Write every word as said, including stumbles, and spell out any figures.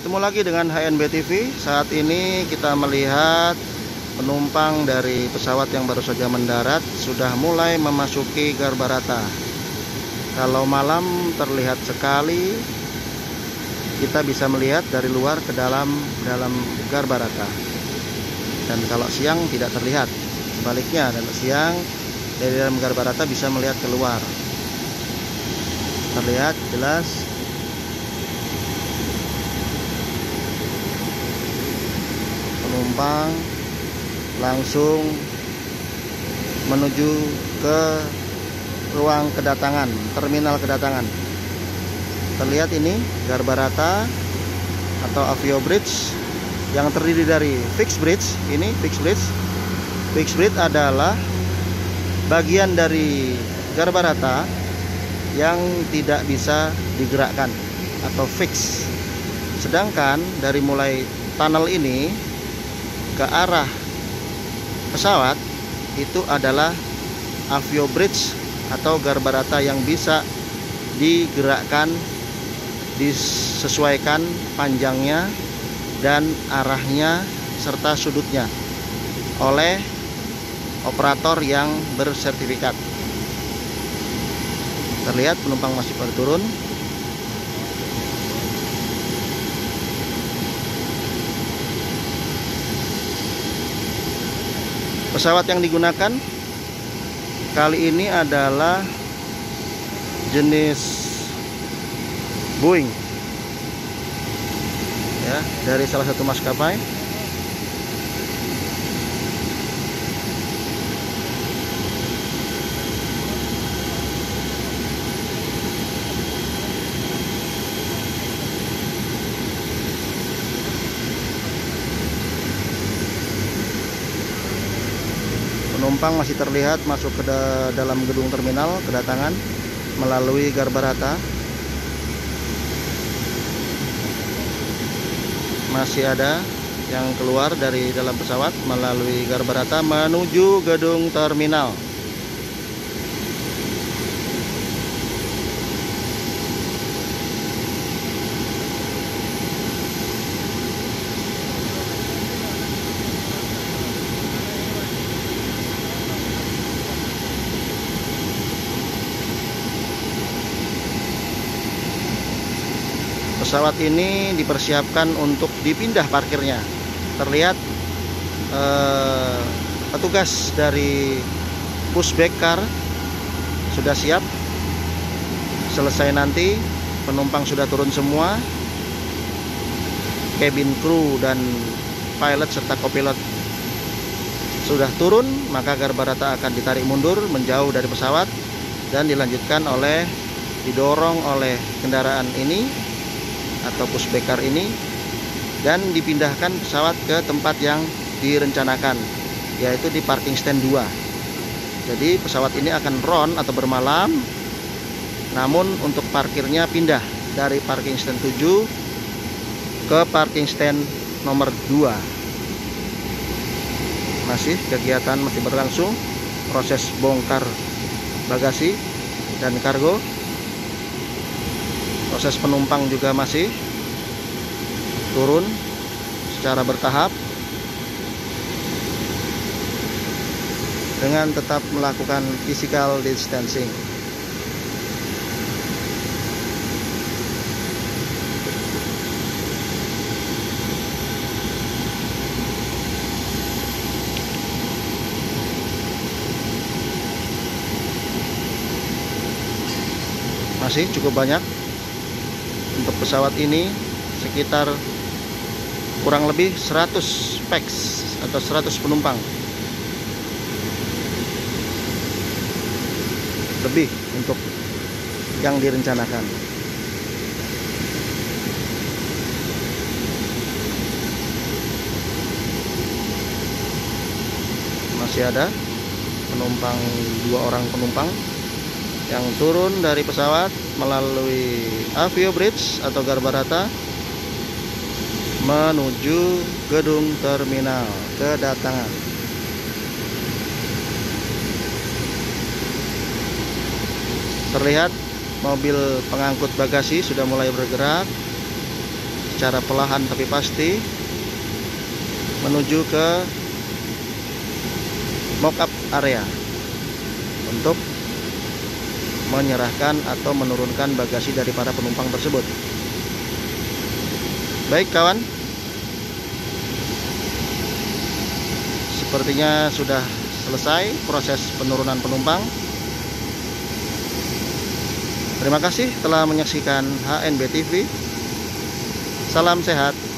Bertemu lagi dengan H N B T V. Saat ini kita melihat penumpang dari pesawat yang baru saja mendarat sudah mulai memasuki Garbarata. Kalau malam terlihat sekali, kita bisa melihat dari luar ke dalam dalam Garbarata. Dan kalau siang tidak terlihat. Sebaliknya, dan siang dari dalam Garbarata bisa melihat keluar. Terlihat jelas. Penumpang langsung menuju ke ruang kedatangan, terminal kedatangan. Terlihat ini Garbarata atau aviobridge yang terdiri dari fixed bridge. Ini fixed bridge. Fixed bridge adalah bagian dari Garbarata yang tidak bisa digerakkan atau fix. Sedangkan dari mulai tunnel ini ke arah pesawat itu adalah aviobridge atau Garbarata yang bisa digerakkan, disesuaikan panjangnya dan arahnya serta sudutnya oleh operator yang bersertifikat. Terlihat penumpang masih pada turun. Pesawat yang digunakan kali ini adalah jenis Boeing, ya, dari salah satu maskapai. Penumpang masih terlihat masuk ke dalam gedung terminal kedatangan melalui Garbarata. Masih ada yang keluar dari dalam pesawat melalui Garbarata menuju gedung terminal. Pesawat ini dipersiapkan untuk dipindah parkirnya. Terlihat eh, petugas dari pushback car sudah siap. Selesai nanti penumpang sudah turun semua. Cabin crew dan pilot serta kopilot sudah turun, maka Garbarata akan ditarik mundur menjauh dari pesawat dan dilanjutkan oleh didorong oleh kendaraan ini atau pushback car ini dan dipindahkan pesawat ke tempat yang direncanakan, yaitu di parking stand dua. Jadi pesawat ini akan ron atau bermalam, namun untuk parkirnya pindah dari parking stand tujuh ke parking stand nomor dua. Masih kegiatan masih berlangsung, proses bongkar bagasi dan kargo. Proses penumpang juga masih turun secara bertahap dengan tetap melakukan physical distancing. Masih cukup banyak. Untuk pesawat ini sekitar kurang lebih seratus pax atau seratus penumpang lebih untuk yang direncanakan. Masih ada penumpang, dua orang penumpang yang turun dari pesawat melalui aviobridge atau Garbarata menuju gedung terminal kedatangan. Terlihat mobil pengangkut bagasi sudah mulai bergerak secara perlahan tapi pasti menuju ke mock-up area untuk menyerahkan atau menurunkan bagasi dari para penumpang tersebut. Baik kawan, sepertinya sudah selesai proses penurunan penumpang. Terima kasih telah menyaksikan H N B T V. Salam sehat.